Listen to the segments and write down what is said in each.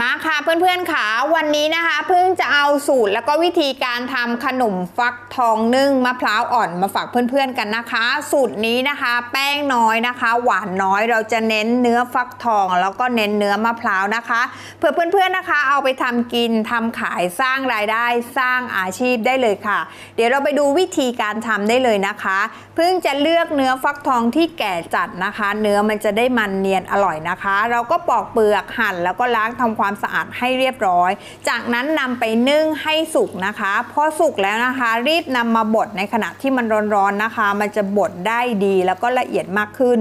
มาค่ะเพื่อนๆค่ะวันนี้นะคะเพิ่งจะเอาสูตรแล้วก็วิธีการทำขนมฟักทองนึ่งมะพร้าวอ่อนมาฝากเพื่อนๆกันนะคะสูตรนี้นะคะแป้งน้อยนะคะหวานน้อยเราจะเน้นเนื้อฟักทองแล้วก็เน้นเนื้อมะพร้าวนะคะเพื่อเพื่อนๆนะคะเอาไปทำกินทำขายสร้างรายได้สร้างอาชีพได้เลยค่ะเดี๋ยวเราไปดูวิธีการทำได้เลยนะคะเพิ่งจะเลือกเนื้อฟักทองที่แก่จัดนะคะเนื้อมันจะได้มันเนียนอร่อยนะคะเราก็ปอกเปลือกหั่นแล้วก็ล้างทำความสะอาดให้เรียบร้อยจากนั้นนำไปนึ่งให้สุกนะคะพอสุกแล้วนะคะรีบนำมาบดในขณะที่มันร้อนๆนะคะมันจะบดได้ดีแล้วก็ละเอียดมากขึ้น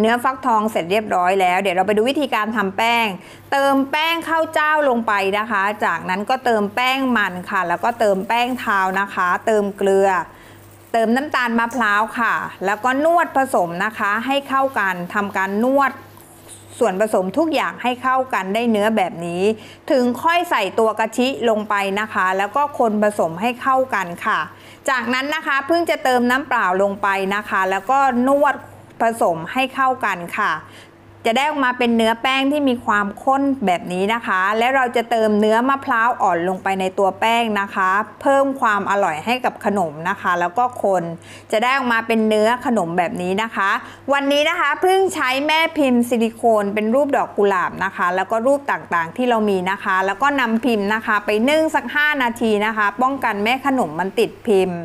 เนื้อฟักทองเสร็จเรียบร้อยแล้วเดี๋ยวเราไปดูวิธีการทำแป้งเติมแป้งข้าวเจ้าลงไปนะคะจากนั้นก็เติมแป้งมันค่ะแล้วก็เติมแป้งเทานะคะเติมเกลือเติมน้ำตาลมะพร้าวค่ะแล้วก็นวดผสมนะคะให้เข้ากันทำการนวดส่วนผสมทุกอย่างให้เข้ากันได้เนื้อแบบนี้ถึงค่อยใส่ตัวกะทิลงไปนะคะแล้วก็คนผสมให้เข้ากันค่ะจากนั้นนะคะเพิ่งจะเติมน้ำเปล่าลงไปนะคะแล้วก็นวดผสมให้เข้ากันค่ะจะได้ออกมาเป็นเนื้อแป้งที่มีความข้นแบบนี้นะคะและเราจะเติมเนื้อมะพร้าวอ่อนลงไปในตัวแป้งนะคะเพิ่มความอร่อยให้กับขนมนะคะแล้วก็คนจะได้ออกมาเป็นเนื้อขนมแบบนี้นะคะวันนี้นะคะเพิ่งใช้แม่พิมพ์ซิลิโคนเป็นรูปดอกกุหลาบนะคะแล้วก็รูปต่างๆที่เรามีนะคะแล้วก็นำพิมพ์นะคะไปนึ่งสัก5 นาทีนะคะป้องกันแม่ขนมมันติดพิมพ์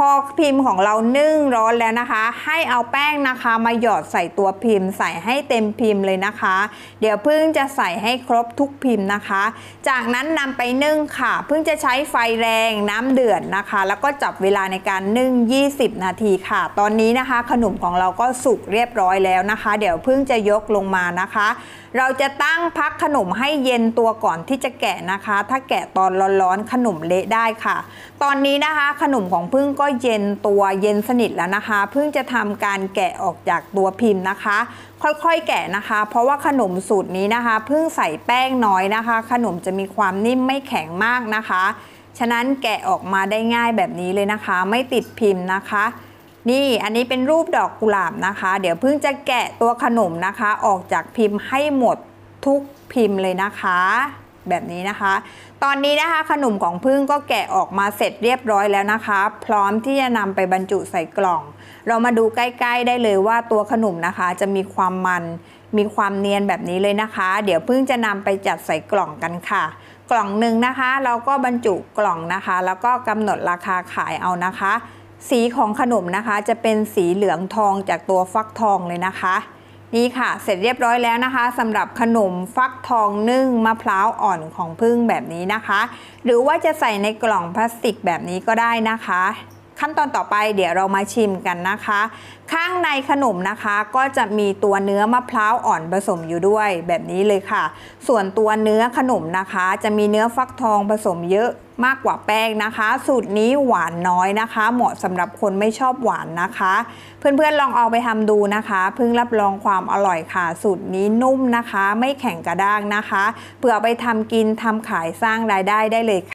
พอพิมพ์ของเรานึ่งร้อนแล้วนะคะให้เอาแป้งนะคะมาหยอดใส่ตัวพิมพ์ใส่ให้เต็มพิมพ์เลยนะคะเดี๋ยวเพิ่งจะใส่ให้ครบทุกพิมพ์นะคะจากนั้นนำไปนึ่งค่ะเพิ่งจะใช้ไฟแรงน้ำเดือดนะคะแล้วก็จับเวลาในการนึ่ง20 นาทีค่ะตอนนี้นะคะขนมของเราก็สุกเรียบร้อยแล้วนะคะเดี๋ยวเพิ่งจะยกลงมานะคะเราจะตั้งพักขนมให้เย็นตัวก่อนที่จะแกะนะคะถ้าแกะตอนร้อนๆขนมเละได้ค่ะตอนนี้นะคะขนมของพึ่งก็เย็นตัวเย็นสนิทแล้วนะคะเพิ่งจะทำการแกะออกจากตัวพิมพ์นะคะค่อยๆแกะนะคะเพราะว่าขนมสูตรนี้นะคะเพิ่งใส่แป้งน้อยนะคะขนมจะมีความนิ่มไม่แข็งมากนะคะฉะนั้นแกะออกมาได้ง่ายแบบนี้เลยนะคะไม่ติดพิมพ์นะคะนี่อันนี้เป็นรูปดอกกุหลาบนะคะเดี๋ยวเพิ่งจะแกะตัวขนมนะคะออกจากพิมพ์ให้หมดทุกพิมพ์เลยนะคะแบบนี้นะคะตอนนี้นะคะขนมของพึ่งก็แกะออกมาเสร็จเรียบร้อยแล้วนะคะพร้อมที่จะนำไปบรรจุใส่กล่องเรามาดูใกล้ๆได้เลยว่าตัวขนมนะคะจะมีความมันมีความเนียนแบบนี้เลยนะคะเดี๋ยวพึ่งจะนำไปจัดใส่กล่องกันค่ะกล่องหนึ่งนะคะเราก็บรรจุกล่องนะคะแล้วก็กำหนดราคาขายเอานะคะสีของขนมนะคะจะเป็นสีเหลืองทองจากตัวฟักทองเลยนะคะนี่ค่ะเสร็จเรียบร้อยแล้วนะคะสำหรับขนมฟักทองนึ่งมะพร้าวอ่อนของพึ่งแบบนี้นะคะหรือว่าจะใส่ในกล่องพลาสติกแบบนี้ก็ได้นะคะขั้นตอนต่อไปเดี๋ยวเรามาชิมกันนะคะข้างในขนมนะคะก็จะมีตัวเนื้อมะพร้าวอ่อนผสมอยู่ด้วยแบบนี้เลยค่ะส่วนตัวเนื้อขนมนะคะจะมีเนื้อฟักทองผสมเยอะมากกว่าแป้งนะคะสูตรนี้หวานน้อยนะคะเหมาะสำหรับคนไม่ชอบหวานนะคะเพื่อนๆลองเอาไปทำดูนะคะเพิ่งรับรองความอร่อยค่ะสูตรนี้นุ่มนะคะไม่แข็งกระด้างนะคะเพื่อไปทำกินทำขายสร้างรายได้ได้เลยค่ะ